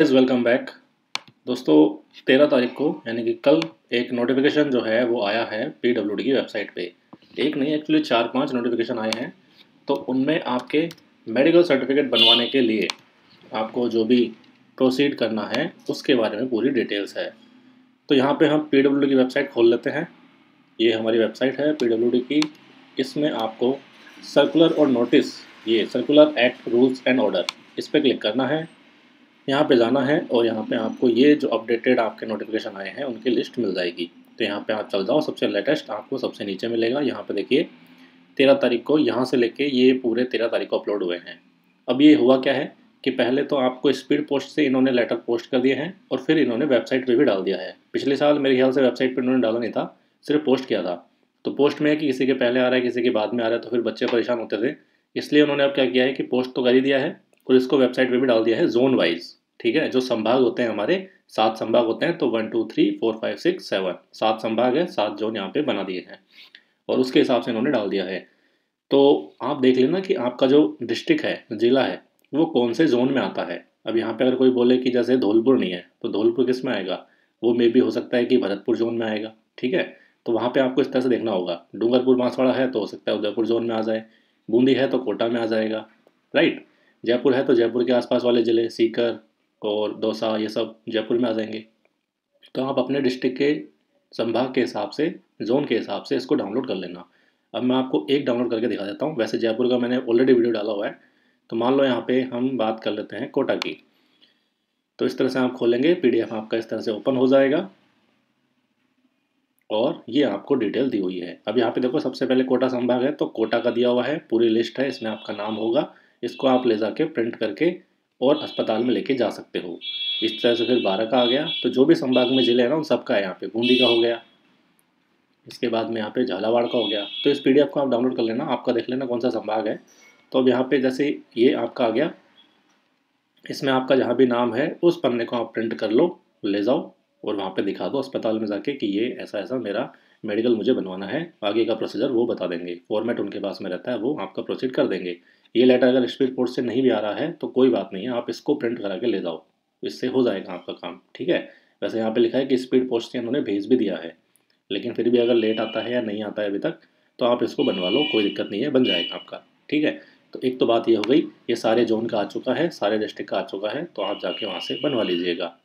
Welcome back दोस्तों, 13 तारीख को यानी कि कल एक नोटिफिकेशन जो है वो आया है PWD की वेबसाइट पे। एक नहीं, एक्चुअली 4-5 नोटिफिकेशन आए हैं। तो उनमें आपके मेडिकल सर्टिफिकेट बनवाने के लिए आपको जो भी प्रोसीड करना है उसके बारे में पूरी डिटेल्स है। तो यहाँ पे हम PWD की वेबसाइट खोल लेते हैं। ये हमारी वेबसाइट है PWD की। इसमें आपको सर्कुलर और नोटिस, ये circular act rules and order, इस पर क्लिक करना है। यहाँ पे जाना है और यहाँ पे आपको ये जो अपडेटेड आपके नोटिफिकेशन आए हैं उनकी लिस्ट मिल जाएगी। तो यहाँ पे आप चल जाओ, सबसे लेटेस्ट आपको सबसे नीचे मिलेगा। यहाँ पे देखिए 13 तारीख को, यहाँ से लेके ये पूरे 13 तारीख को अपलोड हुए हैं। अब ये हुआ क्या है कि पहले तो आपको स्पीड पोस्ट से इन्होंने लेटर पोस्ट कर दिए हैं और फिर इन्होंने वेबसाइट पर भी डाल दिया है। पिछले साल मेरे ख्याल से वेबसाइट पर इन्होंने डाला नहीं था, सिर्फ पोस्ट किया था। तो पोस्ट में है कि किसी के पहले आ रहा है, किसी के बाद में आ रहा है, तो फिर बच्चे परेशान होते थे। इसलिए उन्होंने अब क्या किया है कि पोस्ट तो कर ही दिया है और इसको वेबसाइट पे भी डाल दिया है जोन वाइज। ठीक है, जो संभाग होते हैं, हमारे 7 संभाग होते हैं। तो 1 2 3 4 5 6 7 7 संभाग है, 7 जोन यहाँ पे बना दिए हैं और उसके हिसाब से इन्होंने डाल दिया है। तो आप देख लेना कि आपका जो डिस्ट्रिक्ट है, जिला है, वो कौन से जोन में आता है। अब यहाँ पे अगर कोई बोले कि जैसे धौलपुर नहीं है, तो धौलपुर किस में आएगा? वो मे भी हो सकता है कि भरतपुर जोन में आएगा। ठीक है, तो वहाँ पर आपको इस तरह से देखना होगा। डूंगरपुर बांसवाड़ा है तो हो सकता है उदयपुर जोन में आ जाए, बूंदी है तो कोटा में आ जाएगा, राइट। जयपुर है तो जयपुर के आसपास वाले ज़िले सीकर और दौसा, ये सब जयपुर में आ जाएंगे। तो आप अपने डिस्ट्रिक्ट के संभाग के हिसाब से, जोन के हिसाब से इसको डाउनलोड कर लेना। अब मैं आपको एक डाउनलोड करके दिखा देता हूँ। वैसे जयपुर का मैंने ऑलरेडी वीडियो डाला हुआ है। तो मान लो यहाँ पे हम बात कर लेते हैं कोटा की। तो इस तरह से आप खोलेंगे, PDF आपका इस तरह से ओपन हो जाएगा और ये आपको डिटेल दी हुई है। अब यहाँ पर देखो, सबसे पहले कोटा संभाग है तो कोटा का दिया हुआ है, पूरी लिस्ट है, इसमें आपका नाम होगा। इसको आप ले जाके प्रिंट करके और अस्पताल में लेके जा सकते हो। इस तरह से फिर 12 का आ गया। तो जो भी संभाग में ज़िले हैं ना, उन सबका है। यहाँ पे बूंदी का हो गया, इसके बाद में यहाँ पे झालावाड़ का हो गया। तो इस PDF को आप डाउनलोड कर लेना, आपका देख लेना कौन सा संभाग है। तो अब यहाँ पे जैसे ये आपका आ गया, इसमें आपका जहाँ भी नाम है उस पन्ने को आप प्रिंट कर लो, ले जाओ और वहाँ पर दिखा दो अस्पताल में जाके कि ये ऐसा ऐसा मेरा मेडिकल मुझे बनवाना है। आगे का प्रोसीजर वो बता देंगे, फॉर्मेट उनके पास में रहता है, वो आपका प्रोसीड कर देंगे। ये लेटर अगर स्पीड पोस्ट से नहीं भी आ रहा है तो कोई बात नहीं है, आप इसको प्रिंट करा के ले जाओ, इससे हो जाएगा आपका काम। ठीक है, वैसे यहाँ पे लिखा है कि स्पीड पोस्ट से इन्होंने भेज भी दिया है, लेकिन फिर भी अगर लेट आता है या नहीं आता है अभी तक, तो आप इसको बनवा लो, कोई दिक्कत नहीं है, बन जाएगा आपका। ठीक है, तो एक तो बात ये हो गई, ये सारे जोन का आ चुका है, सारे डिस्ट्रिक्ट का आ चुका है, तो आप जाके वहाँ से बनवा लीजिएगा।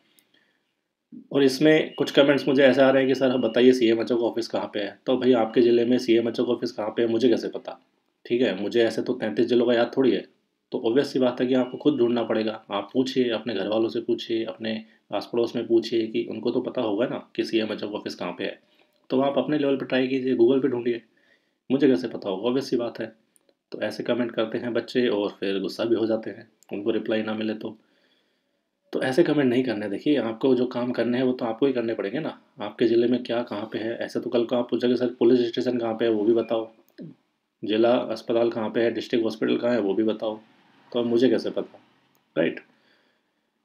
और इसमें कुछ कमेंट्स मुझे ऐसे आ रहे हैं कि सर बताइए CMHO का ऑफिस कहाँ पे है। तो भाई आपके ज़िले में CMHO का ऑफिस कहाँ पे है मुझे कैसे पता? ठीक है, मुझे ऐसे तो 33 जिलों का याद थोड़ी है। तो ऑब्वियस सी बात है कि आपको खुद ढूंढना पड़ेगा। आप पूछिए, अपने घर वालों से पूछिए, अपने आस पड़ोस में पूछिए कि उनको तो पता होगा ना कि CMHO का ऑफिस कहाँ पर है। तो आप अपने लेवल पर ट्राई कीजिए, गूगल पर ढूंढिए, मुझे कैसे पता होगा? ऑब्वियस सी बात है। तो ऐसे कमेंट करते हैं बच्चे और फिर गुस्सा भी हो जाते हैं उनको रिप्लाई ना मिले तो ऐसे कमेंट नहीं करने। देखिए, आपको जो काम करने हैं वो तो आपको ही करने पड़ेंगे ना। आपके ज़िले में क्या कहाँ पे है, ऐसे तो कल को आप पूछोगे सर पुलिस स्टेशन कहाँ पे है वो भी बताओ, जिला अस्पताल कहाँ पे है, डिस्ट्रिक्ट हॉस्पिटल कहाँ है वो भी बताओ। तो अब मुझे कैसे पता, राइट।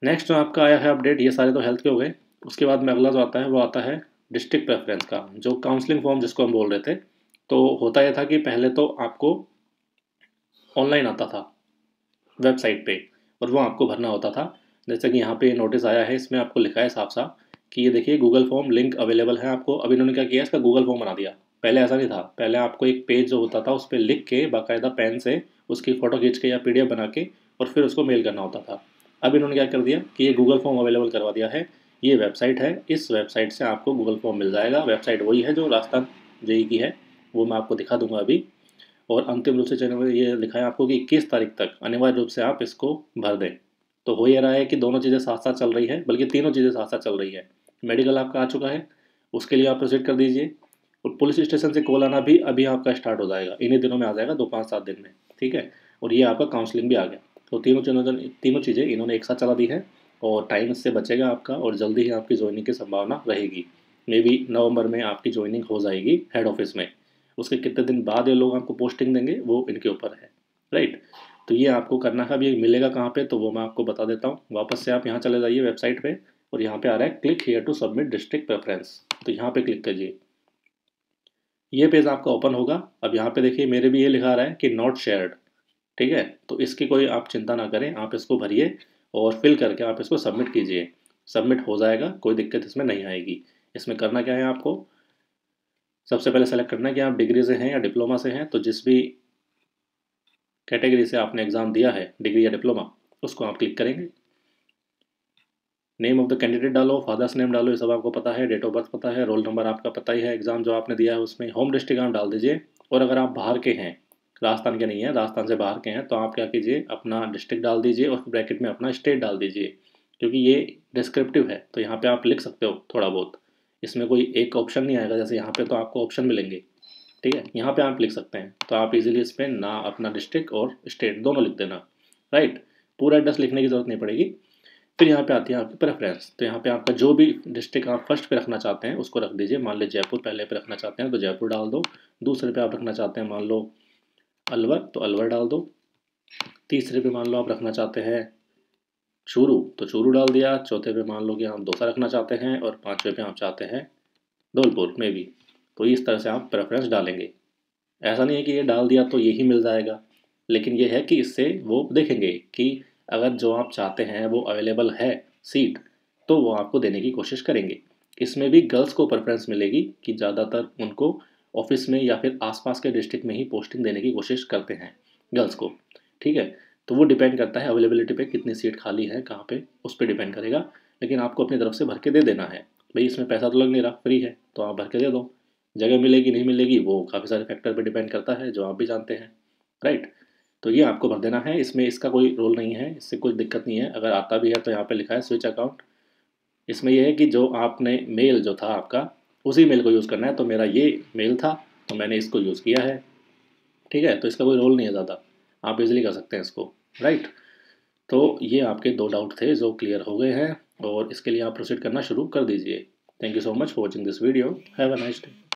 नेक्स्ट जो आपका आया है अपडेट, ये सारे तो हेल्थ के हो गए। उसके बाद में अगला जो आता है वो आता है डिस्ट्रिक्ट प्रेफरेंस का, जो काउंसलिंग फॉर्म जिसको हम बोल रहे थे। तो होता यह था कि पहले तो आपको ऑनलाइन आता था वेबसाइट पर और वो आपको भरना होता था। जैसे कि यहाँ पे नोटिस आया है, इसमें आपको लिखा है साफ साफ कि ये देखिए गूगल फॉर्म लिंक अवेलेबल है आपको। अब इन्होंने क्या किया, इसका गूगल फॉर्म बना दिया। पहले ऐसा नहीं था, पहले आपको एक पेज जो होता था उस पर लिख के बाकायदा पेन से उसकी फ़ोटो खींच के या PDF बना के और फिर उसको मेल करना होता था। अब इन्होंने क्या कर दिया कि ये गूगल फॉर्म अवेलेबल करवा दिया है। ये वेबसाइट है, इस वेबसाइट से आपको गूगल फॉर्म मिल जाएगा। वेबसाइट वही है जो राजस्थान JE की है, वो मैं आपको दिखा दूँगा अभी। और अंतिम रूप से चैनल में ये लिखा है आपको कि 21 तारीख तक अनिवार्य रूप से आप इसको भर दें। तो हो ये रहा है कि दोनों चीज़ें साथ साथ चल रही है, बल्कि तीनों चीज़ें साथ साथ चल रही है। मेडिकल आपका आ चुका है, उसके लिए आप प्रोसीड कर दीजिए। और पुलिस स्टेशन से कॉल आना भी अभी आपका स्टार्ट हो जाएगा, इन्हीं दिनों में आ जाएगा, 2-5-7 दिन में। ठीक है, और ये आपका काउंसलिंग भी आ गया। तो तीनों चीज़ें इन्होंने एक साथ चला दी है और टाइम इससे बचेगा आपका और जल्दी ही आपकी ज्वाइनिंग की संभावना रहेगी। मे बी नवंबर में आपकी ज्वाइनिंग हो जाएगी हेड ऑफिस में। उसके कितने दिन बाद ये लोग आपको पोस्टिंग देंगे वो इनके ऊपर है, राइट। तो ये आपको करना है। अब ये मिलेगा कहाँ पे, तो वो मैं आपको बता देता हूँ। वापस से आप यहाँ चले जाइए वेबसाइट पे और यहाँ पे आ रहा है click here to submit district preference. तो यहाँ पे क्लिक करिए, ये पेज आपका ओपन होगा। अब यहाँ पे देखिए मेरे भी ये लिखा रहा है कि नॉट शेयर्ड। ठीक है, तो इसकी कोई आप चिंता ना करें, आप इसको भरिए और फिल करके आप इसको सबमिट कीजिए। सबमिट हो जाएगा, कोई दिक्कत इसमें नहीं आएगी। इसमें करना क्या है, आपको सबसे पहले सेलेक्ट करना है कि आप डिग्री से हैं या डिप्लोमा से हैं। तो जिस भी कैटेगरी से आपने एग्ज़ाम दिया है, डिग्री या डिप्लोमा, उसको आप क्लिक करेंगे। नेम ऑफ द कैंडिडेट डालो, फादर्स नेम डालो, ये सब आपको पता है। डेट ऑफ बर्थ पता है, रोल नंबर आपका पता ही है, एग्ज़ाम जो आपने दिया है उसमें। होम डिस्ट्रिक्ट आप डाल दीजिए, और अगर आप बाहर के हैं, राजस्थान के नहीं हैं, राजस्थान से बाहर के हैं, तो आप क्या कीजिए, अपना डिस्ट्रिक्ट डाल दीजिए और ब्रैकेट में अपना स्टेट डाल दीजिए, क्योंकि ये डिस्क्रिप्टिव है। तो यहाँ पे आप लिख सकते हो थोड़ा बहुत, इसमें कोई एक ऑप्शन नहीं आएगा। जैसे यहाँ पे तो आपको ऑप्शन मिलेंगे, ठीक है, यहाँ पे आप लिख सकते हैं। तो आप इजीली इस पर ना अपना डिस्ट्रिक्ट और स्टेट दोनों लिख देना, राइट। पूरा एड्रेस लिखने की ज़रूरत नहीं पड़ेगी। फिर यहाँ पे आती है आपकी प्रेफरेंस। तो यहाँ पे आपका जो भी डिस्ट्रिक्ट आप फर्स्ट पे रखना चाहते हैं उसको रख दीजिए। मान लीजिए जयपुर पहले पे रखना चाहते हैं तो जयपुर डाल दो। दूसरे पे आप रखना चाहते हैं मान लो अलवर, तो अलवर डाल दो। तीसरे पे मान लो आप रखना चाहते हैं चूरू, तो चूरू डाल दिया। चौथे पे मान लो कि आप दौसा रखना चाहते हैं, और पाँचवें पे आप चाहते हैं धौलपुर मे बी। तो इस तरह से आप प्रेफरेंस डालेंगे। ऐसा नहीं है कि ये डाल दिया तो यही मिल जाएगा, लेकिन ये है कि इससे वो देखेंगे कि अगर जो आप चाहते हैं वो अवेलेबल है सीट, तो वो आपको देने की कोशिश करेंगे। इसमें भी गर्ल्स को प्रेफरेंस मिलेगी कि ज़्यादातर उनको ऑफिस में या फिर आसपास के डिस्ट्रिक्ट में ही पोस्टिंग देने की कोशिश करते हैं गर्ल्स को, ठीक है। तो वो डिपेंड करता है अवेलेबिलिटी पे, कितनी सीट खाली है कहाँ पे, उस पर डिपेंड करेगा। लेकिन आपको अपनी तरफ से भर के दे देना है भाई, इसमें पैसा तो लग नहीं रहा, फ्री है, तो आप भर के दे दो। जगह मिलेगी नहीं मिलेगी वो काफ़ी सारे फैक्टर पर डिपेंड करता है, जो आप भी जानते हैं, राइट। तो ये आपको भर देना है, इसमें इसका कोई रोल नहीं है, इससे कुछ दिक्कत नहीं है। अगर आता भी है तो यहाँ पे लिखा है स्विच अकाउंट। इसमें यह है कि जो आपने मेल जो था आपका, उसी मेल को यूज़ करना है। तो मेरा ये मेल था तो मैंने इसको यूज़ किया है, ठीक है। तो इसका कोई रोल नहीं है ज़्यादा, आप इजीली कर सकते हैं इसको, राइट। तो ये आपके दो डाउट थे जो क्लियर हो गए हैं, और इसके लिए आप प्रोसीड करना शुरू कर दीजिए। Thank you so much for watching this video. Have a nice day.